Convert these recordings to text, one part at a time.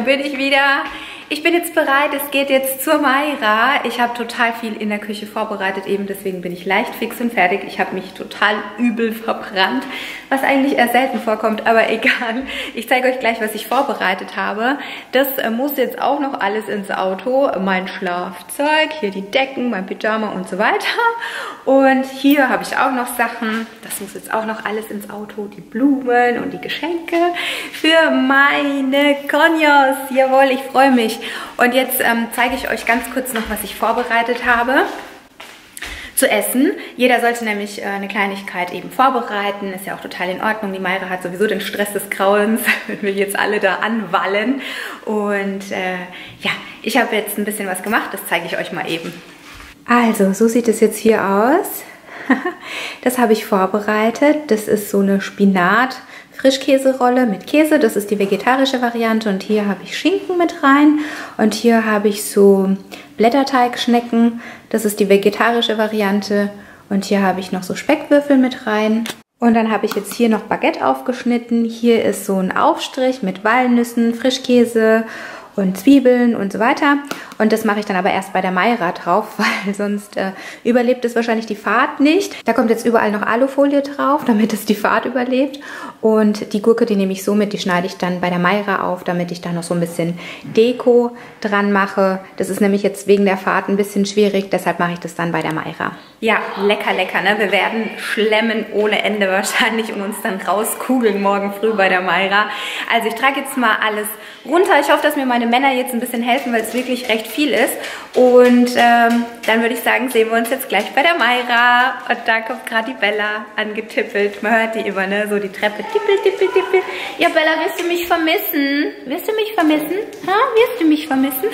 da bin ich wieder. Ich bin jetzt bereit, es geht jetzt zur Mayra. Ich habe total viel in der Küche vorbereitet eben, deswegen bin ich leicht fix und fertig. Ich habe mich total übel verbrannt, was eigentlich eher selten vorkommt, aber egal. Ich zeige euch gleich, was ich vorbereitet habe. Das muss jetzt auch noch alles ins Auto. Mein Schlafzeug, hier die Decken, mein Pyjama und so weiter. Und hier habe ich auch noch Sachen. Das muss jetzt auch noch alles ins Auto. Die Blumen und die Geschenke für meine Konyos. Jawohl, ich freue mich. Und jetzt zeige ich euch ganz kurz noch, was ich vorbereitet habe zu essen. Jeder sollte nämlich eine Kleinigkeit eben vorbereiten. Ist ja auch total in Ordnung. Die Mayra hat sowieso den Stress des Grauens. Will jetzt alle da anwallen. Und ja, ich habe jetzt ein bisschen was gemacht. Das zeige ich euch mal eben. Also, so sieht es jetzt hier aus. Das habe ich vorbereitet. Das ist so eine Spinat- Frischkäserolle mit Käse, das ist die vegetarische Variante, und hier habe ich Schinken mit rein und hier habe ich so Blätterteigschnecken, das ist die vegetarische Variante, und hier habe ich noch so Speckwürfel mit rein. Und dann habe ich jetzt hier noch Baguette aufgeschnitten, hier ist so ein Aufstrich mit Walnüssen, Frischkäse und Zwiebeln und so weiter. Und das mache ich dann aber erst bei der Mayra drauf, weil sonst überlebt es wahrscheinlich die Fahrt nicht. Da kommt jetzt überall noch Alufolie drauf, damit es die Fahrt überlebt. Und die Gurke, die nehme ich so mit, die schneide ich dann bei der Mayra auf, damit ich da noch so ein bisschen Deko dran mache. Das ist nämlich jetzt wegen der Fahrt ein bisschen schwierig, deshalb mache ich das dann bei der Mayra. Ja, lecker, lecker, ne? Wir werden schlemmen ohne Ende wahrscheinlich und uns dann rauskugeln morgen früh bei der Mayra. Also ich trage jetzt mal alles runter. Ich hoffe, dass mir meine Männer jetzt ein bisschen helfen, weil es wirklich recht viel ist. Und dann würde ich sagen, sehen wir uns jetzt gleich bei der Mayra. Und da kommt gerade die Bella angetippelt. Man hört die immer, ne? So die Treppe. Tippel, tippel, tippel. Ja, Bella, wirst du mich vermissen? Wirst du mich vermissen? Ha? Wirst du mich vermissen?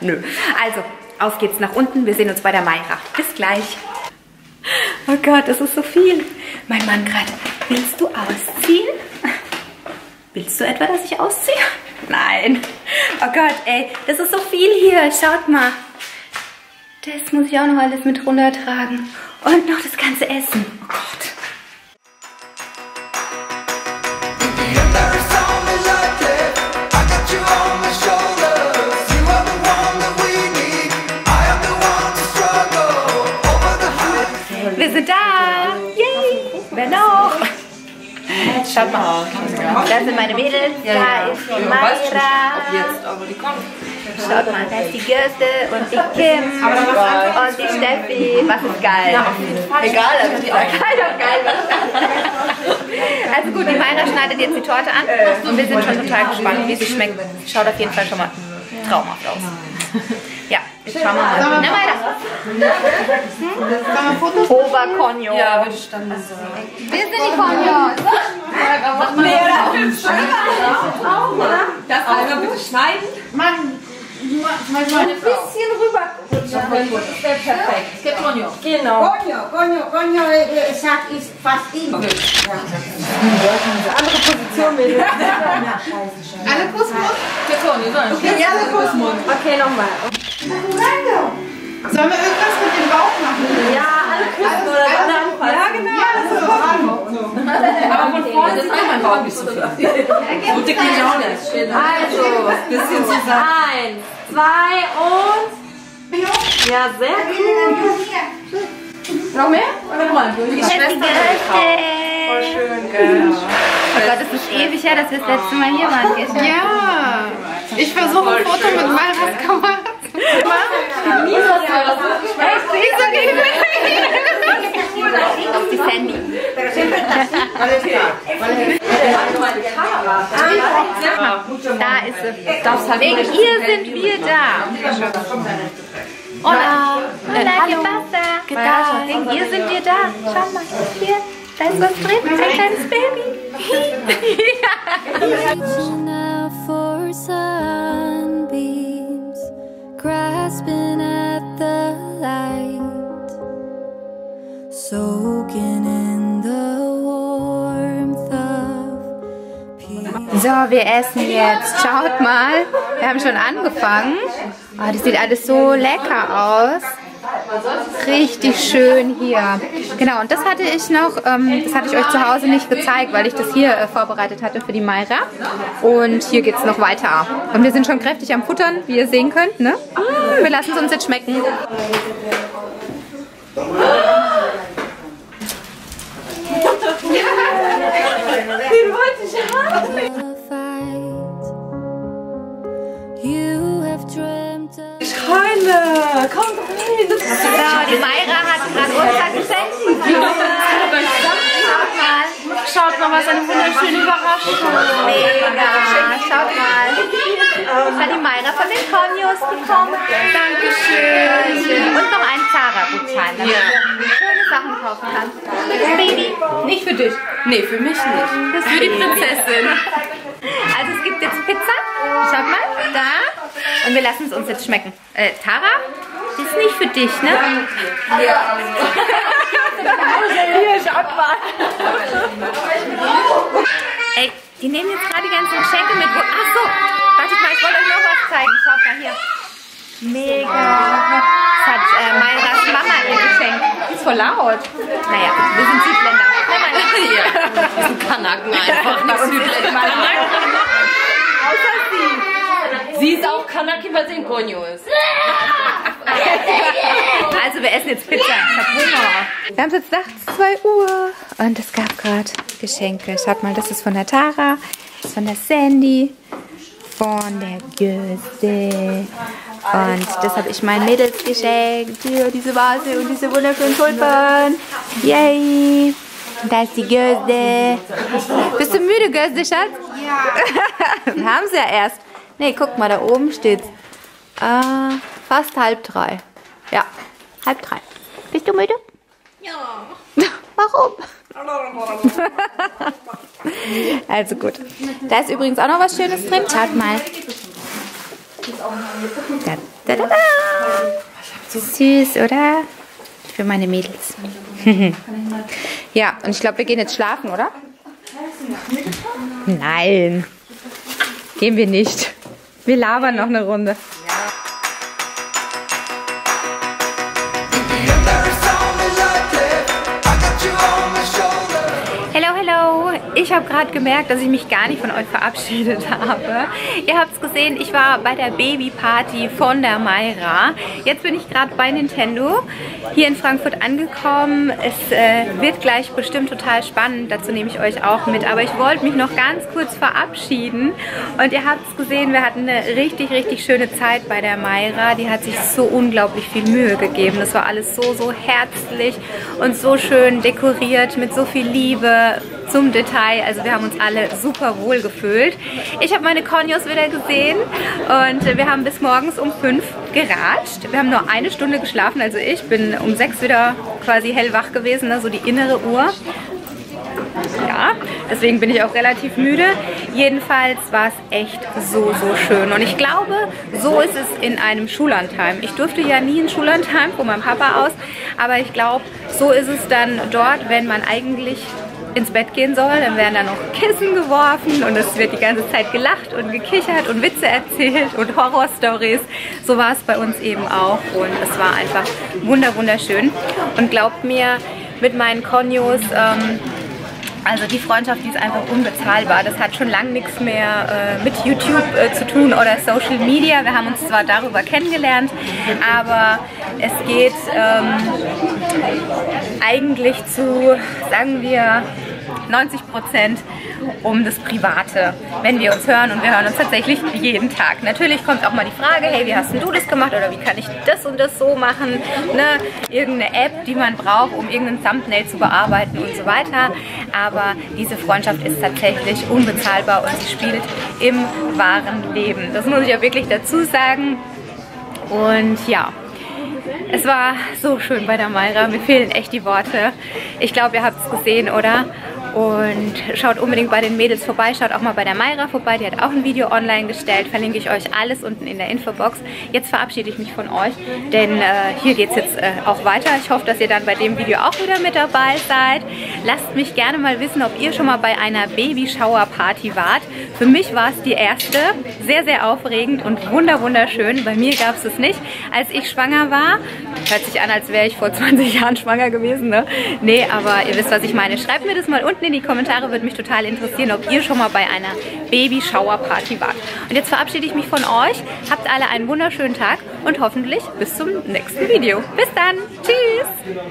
Nö. Also, auf geht's nach unten. Wir sehen uns bei der Mayra. Bis gleich. Oh Gott, das ist so viel. Mein Mann gerade, willst du ausziehen? Willst du etwa, dass ich ausziehe? Nein. Oh Gott, ey, das ist so viel hier. Schaut mal. Das muss ich auch noch alles mit runtertragen. Und noch das ganze Essen. Oh Gott. Wir sind da. Yay. Wer noch? Schaut mal, da sind meine Mädels, da ist die Mayra, schaut mal, da ist die Gözde und die Kim und die Steffi, was ist geil? Egal, das ist auch geil. Also gut, die Mayra schneidet jetzt die Torte an und wir sind schon total gespannt, wie sie schmeckt. Schaut auf jeden Fall schon mal traumhaft aus. Ja, jetzt schauen wir mal. Na, weiter. Oberkonjo. Ja, wir standen so. Wir sind die Konjos. Nee, oder? Das einmal bitte schneiden. Mann, manchmal ein bisschen rüber. Das ist perfekt. Es gibt Konjo. Genau. Konjo, ich sag, ist fast immer. Andere Position, bitte. Alle Kussmund? Ja, alle Kussmund. Okay, nochmal. Sollen wir irgendwas mit dem Bauch machen? Ja, alle Küssen oder alle anfassen. Ja, genau. Ja, das ist so. Aber von vorne ist mein Bauch nicht so viel. Und dick bin ich auch nicht. Also, ein bisschen zusammen. 1, 2 und... Ja, sehr gut. Noch mehr? Oder mal? Die Schwester voll schön, gell? Oh Gott, das ist ewig her, dass wir das letzte Mal hier waren. Ja. Ich versuche ein Foto mit Mayras Kamera. Mama, nie so auf die Sandy. Da ist sie. Wegen ihr sind wir da. Hola. Hola, wegen ihr sind wir da. Schau mal, hier, da ist was drin. Ein kleines Baby. Grasping at the light, soaking in the warmth of peace. So, wir essen jetzt. Schaut mal, wir haben schon angefangen. Oh, das sieht alles so lecker aus. Richtig schön hier. Genau, und das hatte ich noch, das hatte ich euch zu Hause nicht gezeigt, weil ich das hier vorbereitet hatte für die Mayra. Und hier geht es noch weiter. Und wir sind schon kräftig am Futtern, wie ihr sehen könnt, ne? Wir lassen es uns jetzt schmecken. Den wollte ich haben. Ich heule! Komm doch hin! So, die Mayra hat gerade Urlaub gesenkt. Schaut mal, was eine wunderschöne Überraschung. Mega! Schaut mal. Das hat die Mayra von den Konyos bekommen. Dankeschön. Und noch ein Tara-Gutschein, damit du schöne Sachen kaufen kannst. Für das Baby. Nicht für dich. Nee, für mich nicht. Das für die Prinzessin. Also es gibt jetzt Pizza. Schaut mal, da. Und wir lassen es uns jetzt schmecken. Tara, das ist nicht für dich, ne? Ja. Hier, schaut mal. Ey, die nehmen jetzt gerade die ganzen Geschenke mit. Achso, wartet mal, ich wollte euch noch was zeigen. Schaut mal hier. Mega. Das hat Mayras Mama ihr geschenkt. Ist voll laut. Naja, wir sind Südländer. Wir sind Kanaken einfach. Nicht Südländer. Außer sie. Sie ist auch Kanaki, weil sie in Konyo ist. Also wir essen jetzt Pizza. Ich hab Hunger. Wir haben jetzt nachts 2 Uhr und es gab gerade Geschenke. Schaut mal, das ist von der Tara, von der Sandy, von der Gözde. Und das habe ich meinen Mädels geschenkt. Hier, diese Vase und diese wunderschönen Tulpen. Yay! Da ist die Gözde. Bist du müde, Gözde, Schatz? Ja. Wir haben sie ja erst. Ne, guck mal, da oben steht's. Fast 2:30. Ja, 2:30. Bist du müde? Ja. Warum? Also gut. Da ist übrigens auch noch was Schönes drin. Schaut mal. Da, da, da, da. Süß, oder? Für meine Mädels. Ja, und ich glaube, wir gehen jetzt schlafen, oder? Nein. Gehen wir nicht. Wir labern noch eine Runde. Ich habe gerade gemerkt, dass ich mich gar nicht von euch verabschiedet habe. Ihr habt es gesehen, ich war bei der Babyparty von der Mayra. Jetzt bin ich gerade bei Nintendo hier in Frankfurt angekommen. Es wird gleich bestimmt total spannend, dazu nehme ich euch auch mit. Aber ich wollte mich noch ganz kurz verabschieden. Und ihr habt es gesehen, wir hatten eine richtig, richtig schöne Zeit bei der Mayra. Die hat sich so unglaublich viel Mühe gegeben. Das war alles so, so herzlich und so schön dekoriert mit so viel Liebe zum Detail. Also wir haben uns alle super wohl gefühlt. Ich habe meine Konyos wieder gesehen und wir haben bis morgens um 5 geratscht. Wir haben nur eine Stunde geschlafen, also ich bin um 6 wieder quasi hellwach gewesen, ne? So die innere Uhr. Ja, deswegen bin ich auch relativ müde. Jedenfalls war es echt so, so schön. Und ich glaube, so ist es in einem Schullandheim. Ich durfte ja nie in Schullandheim von meinem Papa aus, aber ich glaube, so ist es dann dort, wenn man eigentlich ins Bett gehen soll, dann werden da noch Kissen geworfen und es wird die ganze Zeit gelacht und gekichert und Witze erzählt und Horrorstories. So war es bei uns eben auch und es war einfach wunderschön. Und glaubt mir, mit meinen Konyos, also die Freundschaft, die ist einfach unbezahlbar. Das hat schon lange nichts mehr mit YouTube zu tun oder Social Media. Wir haben uns zwar darüber kennengelernt, aber es geht eigentlich zu, sagen wir, 90% um das Private, wenn wir uns hören. Und wir hören uns tatsächlich jeden Tag. Natürlich kommt auch mal die Frage, hey, wie hast denn du das gemacht? Oder wie kann ich das und das so machen? Ne? Irgendeine App, die man braucht, um irgendein Thumbnail zu bearbeiten und so weiter. Aber diese Freundschaft ist tatsächlich unbezahlbar und sie spielt im wahren Leben. Das muss ich ja wirklich dazu sagen. Und ja. Es war so schön bei der Mayra. Mir fehlen echt die Worte. Ich glaube, ihr habt es gesehen, oder? Und schaut unbedingt bei den Mädels vorbei, schaut auch mal bei der Mayra vorbei, die hat auch ein Video online gestellt, verlinke ich euch alles unten in der Infobox. Jetzt verabschiede ich mich von euch, denn hier geht es jetzt auch weiter. Ich hoffe, dass ihr dann bei dem Video auch wieder mit dabei seid. Lasst mich gerne mal wissen, ob ihr schon mal bei einer Baby-Shower-Party wart. Für mich war es die erste, sehr, sehr aufregend und wunderschön. Bei mir gab es es nicht, als ich schwanger war. Hört sich an, als wäre ich vor 20 Jahren schwanger gewesen, ne? Nee, aber ihr wisst, was ich meine. Schreibt mir das mal unten in die Kommentare, würde mich total interessieren, ob ihr schon mal bei einer Baby-Shower-Party wart. Und jetzt verabschiede ich mich von euch. Habt alle einen wunderschönen Tag und hoffentlich bis zum nächsten Video. Bis dann. Tschüss.